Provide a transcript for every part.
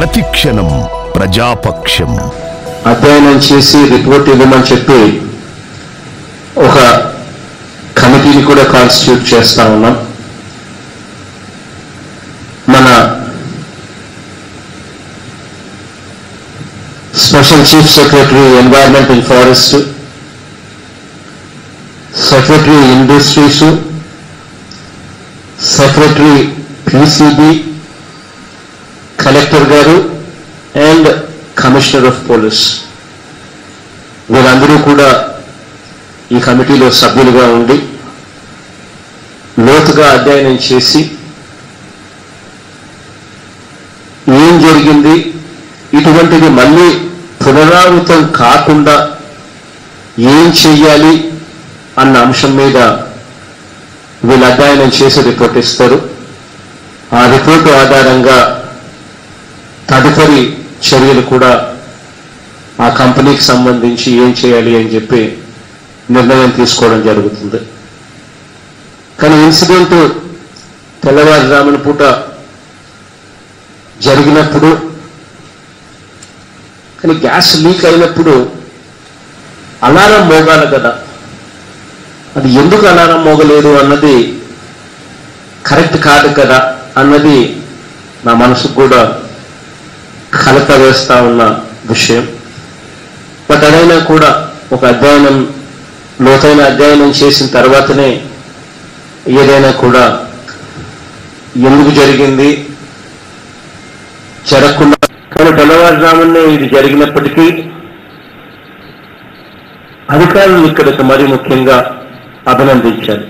प्रतिक्षणम प्रजापक्षम अध्ययन report committee constitute मन special chief secretary environment and forest secretary industries secretary PCB collector garu and commissioner of police वीళ్ళందరూ కూడా ఈ కమిటీలో సభ్యులుగా ఉండి లోతుగా అధ్యయనం చేసి ఏం జరిగింది ఇటువంటిది మళ్ళీ పునరావృతం కాకుండా ఏం చేయాలి అన్న అంశం మీద వీళ్ళ అధ్యయనం చేసి రిపోర్ట్ ఇస్తారు ఆ రిపోర్ట్ ఆధారంగా తదుపరి చర్యలు కూడా ఆ కంపెనీకి సంబంధించి ఏం చేయాలి అని చెప్పి నిర్ణయం తీసుకోవడం జరుగుతుంది కానీ ఇన్సిడెంట్ తెల్లవారుజామున పూట జరిగినప్పుడు కానీ గ్యాస్ లీక్ అయినప్పుడు అలారం మోగాలి కదా అది ఎందుకు అలారం మోగలేదు అన్నది కరెక్ట్ కాదు కదా అన్నది నా మనసుకు కూడా కలత వేస్తా ఉన్న విషయం బట్ అదైనా కూడా ఒక అధ్యయనం లోతైన అధ్యయనం చేసిన తర్వాతనే ఏదైనా కూడా ఎందుకు జరిగింది జరగకుండా కానీ తెల్లవారుజామునే ఇది జరిగినప్పటికీ అధికారులు ఇక్కడికి మరీ ముఖ్యంగా అభినందించారు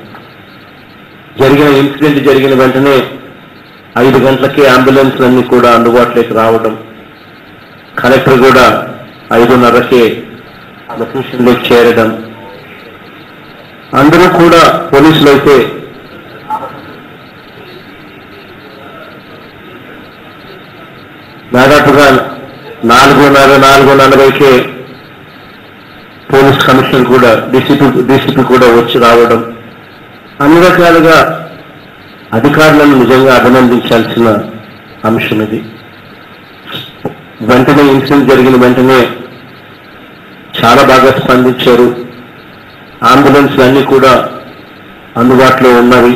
జరిగిన ఇన్సిడెంట్ జరిగిన వెంటనే 5 గంటలకే అంబులెన్స్లన్నీ కూడా అందుబాటులోకి రావడం కలెక్టర్ కూడా 5:30కే లొకేషన్లోకి చేరడం అందరూ కూడా పోలీసులు అయితే దాదాపుగా 4:40కే పోలీస్ కమిషనర్ కూడా డీసీపీ కూడా వచ్చి రావడం అన్ని రకాలుగా అధికారులను నిజంగా అభినందించాల్సిన అంశం ఇది వెంటనే ఇన్సిడెంట్ జరిగిన వెంటనే చాలా బాగా స్పందించారు అంబులెన్స్లు అన్నీ కూడా అందుబాటులో ఉన్నవి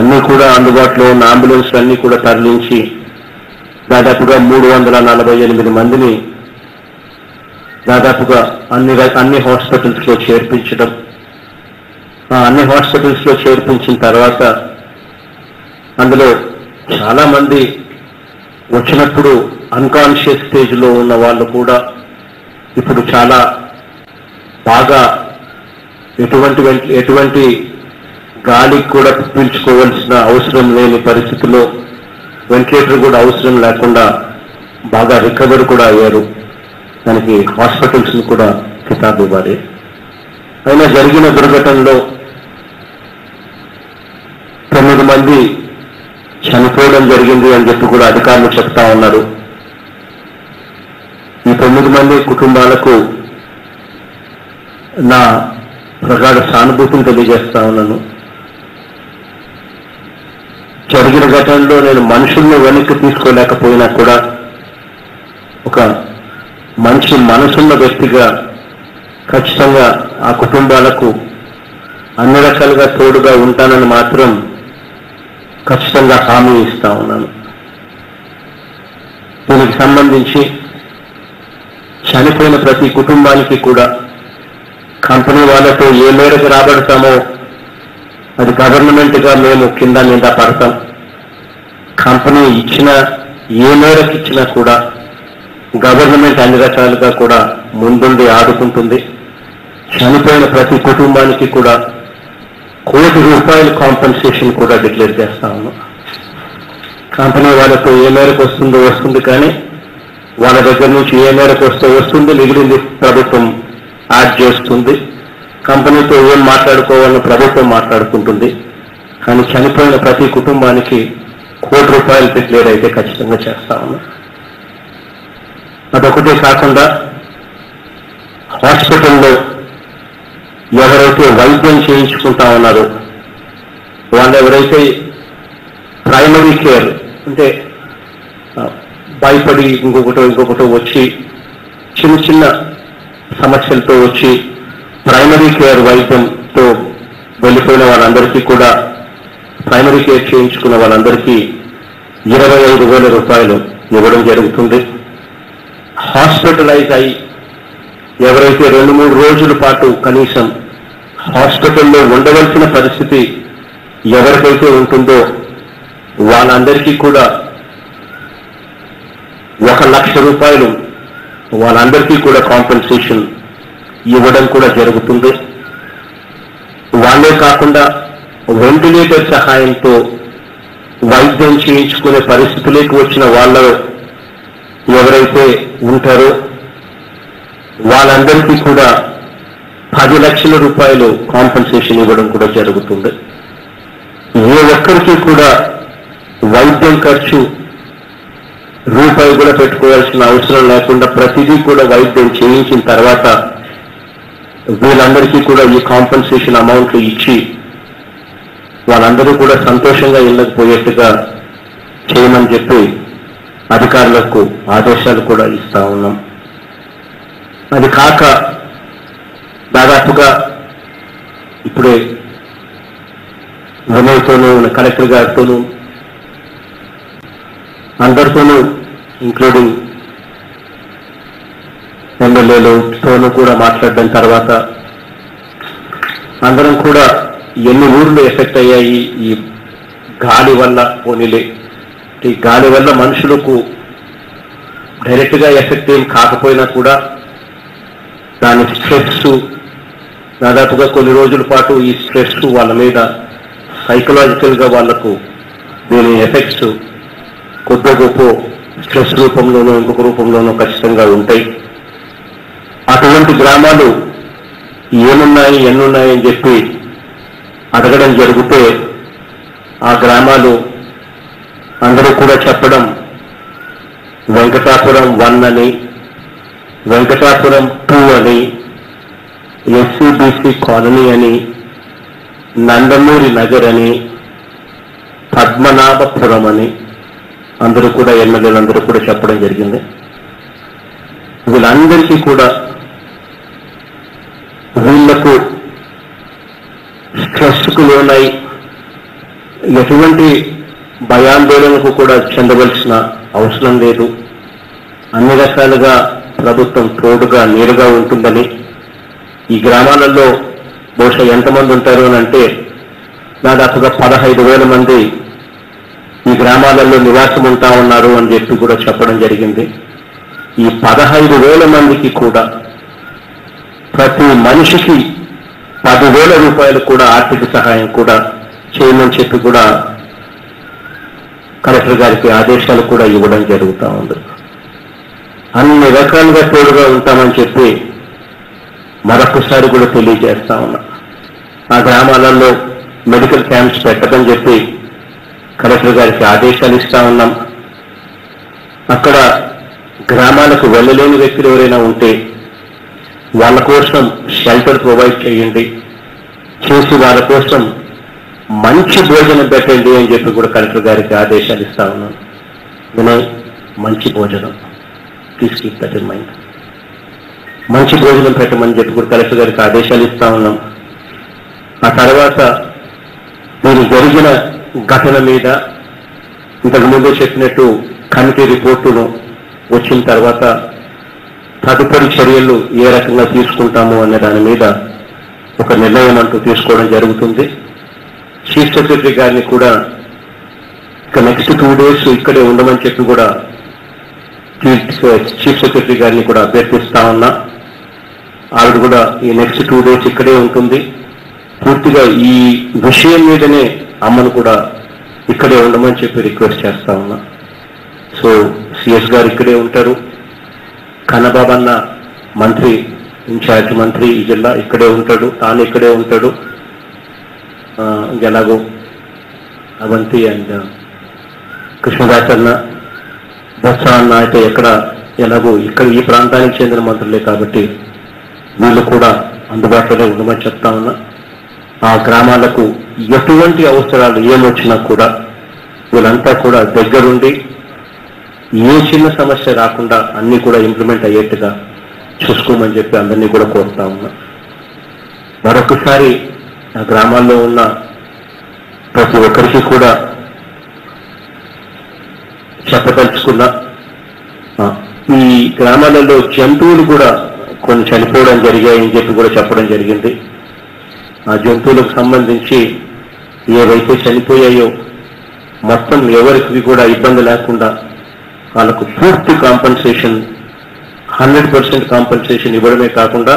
అన్నీ కూడా అందుబాటులో ఉన్న అంబులెన్స్లు అన్నీ కూడా తరలించి దాదాపుగా 348 మందిని దాదాపుగా అన్ని హాస్పిటల్స్లో చేర్పించడం అన్ని హాస్పిటల్స్లో చేర్పించిన తర్వాత అందులో చాలామంది వచ్చినప్పుడు అన్కాన్షియస్ స్టేజ్లో ఉన్న వాళ్ళు కూడా ఇప్పుడు చాలా బాగా ఎటువంటి గాలికి కూడా పీల్చుకోవాల్సిన అవసరం లేని పరిస్థితిలో వెంటిలేటర్ కూడా అవసరం లేకుండా బాగా రికవర్ కూడా అయ్యారు దానికి హాస్పిటల్స్ని కూడా కితాబు ఇవ్వాలి అయినా జరిగిన దుర్ఘటనలో 9 మంది చనిపోవడం జరిగింది అని చెప్పి కూడా అధికారులు చెప్తా ఉన్నారు ఈ 9 మంది కుటుంబాలకు నా ప్రగాఢ సానుభూతిని తెలియజేస్తా ఉన్నాను జరిగిన ఘటనలో నేను మనుషుల్ని వెనక్కి తీసుకోలేకపోయినా కూడా ఒక మంచి మనసున్న వ్యక్తిగా ఖచ్చితంగా ఆ కుటుంబాలకు అన్ని రకాలుగా తోడుగా ఉంటానని మాత్రం ఖచ్చితంగా హామీ ఇస్తా ఉన్నాను దీనికి సంబంధించి చనిపోయిన ప్రతి కుటుంబానికి కూడా కంపెనీ వాళ్ళతో ఏ మేరకు రాబడతామో అది గవర్నమెంట్గా మేము కింద నిండా పడతాం కంపెనీ ఇచ్చిన ఏ మేరకు ఇచ్చినా కూడా గవర్నమెంట్ అన్ని రకాలుగా కూడా ముందుండి ఆదుకుంటుంది చనిపోయిన ప్రతి కుటుంబానికి కూడా ₹1 కోటి కాంపెన్సేషన్ కూడా డిక్లేర్ చేస్తాము కంపెనీ వాళ్ళతో ఏ మేరకు వస్తుంది కానీ వాళ్ళ దగ్గర నుంచి ఏ మేరకు వస్తుంది మిగిలింది ప్రభుత్వం యాడ్ చేస్తుంది కంపెనీతో ఏం మాట్లాడుకోవాలని ప్రభుత్వం మాట్లాడుకుంటుంది కానీ చనిపోయిన ప్రతి కుటుంబానికి ₹1 కోటి డిక్లేర్ అయితే ఖచ్చితంగా చేస్తాము అదొకటే కాకుండా హాస్పిటల్లో ఎవరైతే వైద్యం చేయించుకుంటా ఉన్నారో వాళ్ళు ఎవరైతే ప్రైమరీ కేర్ అంటే భయపడి ఇంకొకటో వచ్చి చిన్న చిన్న సమస్యలతో వచ్చి ప్రైమరీ కేర్ వైద్యంతో వెళ్ళిపోయిన వాళ్ళందరికీ కూడా ప్రైమరీ కేర్ చేయించుకున్న వాళ్ళందరికీ 25,000 రూపాయలు ఇవ్వడం జరుగుతుంది. హాస్పిటలైజ్ అయి ఎవరైతే 2-3 రోజుల పాటు కనీసం హాస్పిటల్లో ఉండవలసిన పరిస్థితి ఎవరికైతే ఉంటుందో వాళ్ళందరికీ కూడా 1,00,000 రూపాయలు వాళ్ళందరికీ కూడా కాంపెన్సేషన్ ఇవ్వడం కూడా జరుగుతుంది. వాళ్ళే కాకుండా వెంటిలేటర్ సహాయంతో వైద్యం చేయించుకునే పరిస్థితులకు వచ్చిన వాళ్ళు ఎవరైతే ఉంటారో వాళ్ళందరికీ కూడా 10,00,000 రూపాయలు కాంపెన్సేషన్ ఇవ్వడం కూడా జరుగుతుంది. ఏ ఒక్కరికి కూడా వైద్యం ఖర్చు రూపాయి కూడా పెట్టుకోవాల్సిన అవసరం లేకుండా ప్రతిదీ కూడా వైద్యం చేయించిన తర్వాత వీళ్ళందరికీ కూడా ఈ కాంపెన్సేషన్ అమౌంట్లు ఇచ్చి వాళ్ళందరూ కూడా సంతోషంగా వెళ్ళకపోయేట్టుగా చేయమని చెప్పి అధికారులకు ఆదేశాలు కూడా ఇస్తా ఉన్నాం. అది కాక దాదాపుగా ఇప్పుడే వినయ్తోనూ కలెక్టర్ గారితోనూ అందరితోనూ ఇంక్లూడింగ్ ఎమ్మెల్యేలతోనూ కూడా మాట్లాడిన తర్వాత అందరం కూడా ఎన్ని ఊర్లు ఎఫెక్ట్ అయ్యాయి ఈ గాలి వల్ల, పోనీలే ఈ గాలి వల్ల మనుషులకు డైరెక్ట్గా ఎఫెక్ట్ ఏం కాకపోయినా కూడా దాని స్ట్రెస్ దాదాపుగా కొన్ని రోజుల పాటు ఈ స్ట్రెస్ వాళ్ళ మీద సైకలాజికల్గా వాళ్లకు దీని ఎఫెక్ట్స్ కొద్ది గొప్ప స్ట్రెస్ రూపంలోనూ ఇంకొక రూపంలోనూ ఖచ్చితంగా ఉంటాయి. అటువంటి గ్రామాలు ఏమున్నాయి ఎన్నున్నాయని చెప్పి అడగడం జరిగితే ఆ గ్రామాలు అందరూ కూడా చెప్పడం వెంకటాపురం 1 అని, వెంకటాపురం 2 అని, SCBC కాలనీ అని, నందమూరి నగర్ అని, పద్మనాభపురం అని అందరూ కూడా ఎమ్మెల్యేలందరూ కూడా చెప్పడం జరిగింది. వీళ్ళందరికీ కూడా వీళ్లకు స్ట్రెస్కు లోనై ఎటువంటి భయాందోళనకు కూడా చెందవలసిన అవసరం లేదు. అన్ని రకాలుగా ప్రభుత్వం తోడుగా నీరుగా ఉంటుందని ఈ గ్రామాలలో బహుశా ఎంతమంది ఉంటారు అని అంటే దాదాపుగా 15,000 మంది ఈ గ్రామాలలో నివాసం ఉంటా ఉన్నారు అని చెప్పి కూడా చెప్పడం జరిగింది. ఈ 15,000 మందికి కూడా ప్రతి మనిషికి 10,000 రూపాయలు కూడా ఆర్థిక సహాయం కూడా చేయమని చెప్పి కూడా కలెక్టర్ గారికి ఆదేశాలు కూడా ఇవ్వడం జరుగుతూ ఉంది. అన్ని రకాలుగా తోడుగా ఉంటామని చెప్పి మరొకసారి కూడా తెలియజేస్తా ఉన్నా. ఆ గ్రామాలలో మెడికల్ క్యాంప్స్ పెట్టమని చెప్పి కలెక్టర్ గారికి ఆదేశాలు ఇస్తా ఉన్నాం. అక్కడ గ్రామాలకు వెళ్ళలేని వ్యక్తులు ఎవరైనా ఉంటే వాళ్ళ కోసం షెల్టర్ ప్రొవైడ్ చేయండి, చేసి వాళ్ళ కోసం మంచి భోజనం పెట్టండి అని చెప్పి కూడా కలెక్టర్ గారికి ఆదేశాలు ఇస్తా ఉన్నాం. వినయ్, మంచి భోజనం మంచి భోజనం పెట్టమని చెప్పి కూడా కలెక్టర్ గారికి ఆదేశాలు ఇస్తా ఉన్నాం. ఆ తర్వాత మీరు జరిగిన ఘటన మీద ఇంతకుముందు చెప్పినట్టు కమిటీ రిపోర్టును వచ్చిన తర్వాత తదుపరి చర్యలు ఏ రకంగా తీసుకుంటాము అనే దాని మీద ఒక నిర్ణయం అంటూ తీసుకోవడం జరుగుతుంది. చీఫ్ సెక్రటరీ గారిని కూడా ఇక నెక్స్ట్ 2 days ఇక్కడే ఉండమని చెప్పి కూడా చీఫ్ సెక్రటరీ గారిని కూడా అభ్యర్థిస్తా ఉన్నా. ఆవిడ కూడా ఈ నెక్స్ట్ 2 days ఇక్కడే ఉంటుంది. పూర్తిగా ఈ విషయం మీదనే అమ్మను కూడా ఇక్కడే ఉండమని చెప్పి రిక్వెస్ట్ చేస్తా ఉన్నా. సో సిఎస్ గారు ఇక్కడే ఉంటారు, కన్నబాబన్న మంత్రి ఇన్ఛార్జ్ మంత్రి ఈ జిల్లా ఇక్కడే ఉంటాడు, తాను ఇక్కడే ఉంటాడు. ఎలాగో అవంతి అండ్ కృష్ణదాసన్న దసరా అన్న అయితే ఎక్కడ ఎలాగో ఇక్కడ ఈ ప్రాంతానికి చెందిన మంత్రులే కాబట్టి వీళ్ళు కూడా అందుబాటులోనే ఉండమని చెప్తా ఉన్నా. ఆ గ్రామాలకు ఎటువంటి అవసరాలు ఏమొచ్చినా కూడా వీళ్ళంతా కూడా దగ్గరుండి ఏ చిన్న సమస్య రాకుండా అన్ని కూడా ఇంప్లిమెంట్ అయ్యేట్టుగా చూసుకోమని చెప్పి అందరినీ కూడా కోరుతా ఉన్నా. మరొకసారి ఆ గ్రామాల్లో ఉన్న ప్రతి ఒక్కరికి కూడా చెప్పదలుచుకున్నా, ఈ గ్రామాలలో జంతువులు కూడా కొన్ని చనిపోవడం జరిగాయని చెప్పి కూడా చెప్పడం జరిగింది. ఆ జంతువులకు సంబంధించి ఏవైతే చనిపోయాయో మొత్తం ఎవరికి కూడా ఇబ్బంది లేకుండా వాళ్ళకు పూర్తి కాంపన్సేషన్ 100% కాంపన్సేషన్ ఇవ్వడమే కాకుండా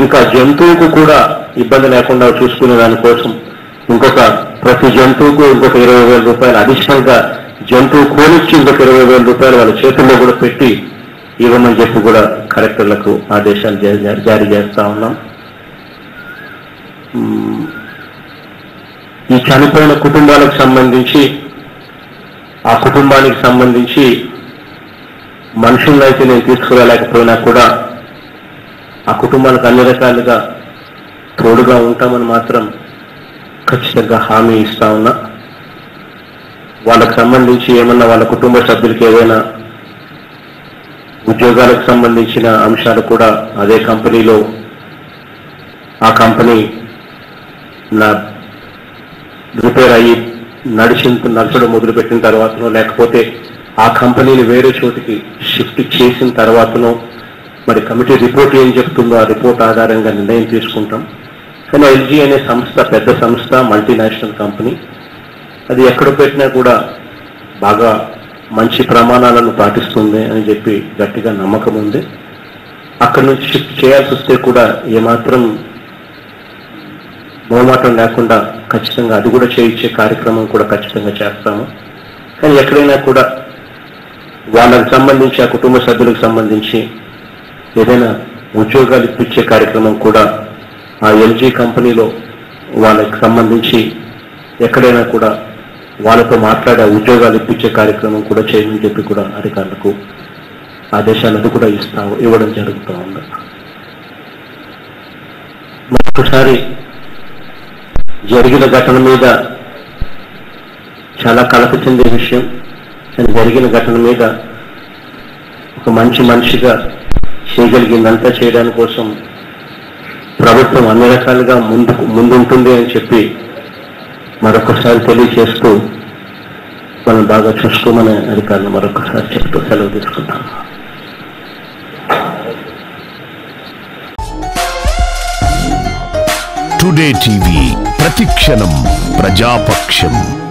ఇంకా జంతువుకు కూడా ఇబ్బంది లేకుండా చూసుకునే దానికోసం ఇంకొక ప్రతి జంతువుకు ఇంకొక 20,000 రూపాయలు అడిషనల్గా జంతువు కోలిచ్చి ఇంకొక 20,000 రూపాయలు వాళ్ళ చేతుల్లో కూడా పెట్టి ఇవ్వమని చెప్పి కూడా కలెక్టర్లకు ఆదేశాలు జారీ చేస్తా ఉన్నాం. ఈ చనిపోయిన కుటుంబాలకు సంబంధించి ఆ కుటుంబానికి సంబంధించి మనుషులను అయితే నేను తీసుకురాలేకపోయినా కూడా ఆ కుటుంబానికి అన్ని రకాలుగా తోడుగా ఉంటామని మాత్రం ఖచ్చితంగా హామీ ఇస్తా ఉన్నా. వాళ్ళకు సంబంధించి ఏమన్నా వాళ్ళ కుటుంబ సభ్యులకి ఏదైనా ఉద్యోగాలకు సంబంధించిన అంశాలు కూడా అదే కంపెనీలో ఆ కంపెనీ నా రిపేర్ అయ్యి నడచడం మొదలుపెట్టిన తర్వాతనో లేకపోతే ఆ కంపెనీని వేరే చోటికి షిఫ్ట్ చేసిన తర్వాతనో మరి కమిటీ రిపోర్ట్ ఏం చెప్తుందో ఆ రిపోర్ట్ ఆధారంగా నిర్ణయం తీసుకుంటాం. కానీ ఎల్జీ అనే సంస్థ పెద్ద సంస్థ, మల్టీనేషనల్ కంపెనీ, అది ఎక్కడ పెట్టినా కూడా బాగా మంచి ప్రమాణాలను పాటిస్తుంది అని చెప్పి గట్టిగా నమ్మకం ఉంది. అక్కడి నుంచి షిఫ్ట్ చేయాల్సి వస్తే కూడా ఏమాత్రం మోమాటం లేకుండా ఖచ్చితంగా అది కూడా చేయించే కార్యక్రమం కూడా ఖచ్చితంగా చేస్తాము. కానీ ఎక్కడైనా కూడా వాళ్ళకు సంబంధించి ఆ కుటుంబ సభ్యులకు సంబంధించి ఏదైనా ఉద్యోగాలు ఇప్పించే కార్యక్రమం కూడా ఆ ఎల్జీ కంపెనీలో వాళ్ళకి సంబంధించి ఎక్కడైనా కూడా వాళ్ళతో మాట్లాడే ఉద్యోగాలు ఇప్పించే కార్యక్రమం కూడా చేయమని చెప్పి కూడా అధికారులకు ఆదేశాలను కూడా ఇవ్వడం జరుగుతూ ఉంది. మరొకసారి జరిగిన ఘటన మీద చాలా కలత చెందే విషయం, కానీ జరిగిన ఘటన మీద ఒక మంచి మనిషిగా చేయగలిగిందంతా చేయడాని కోసం ప్రభుత్వం అన్ని రకాలుగా ముందుంటుంది అని చెప్పి మరొకసారి తెలియజేస్తూ మనం బాగా చూసుకోమనే అధికారులు మరొకసారి చెప్తూ సెలవు తీసుకుంటాం. టుడే టీవీ ప్రతిక్షణం ప్రజాపక్షం.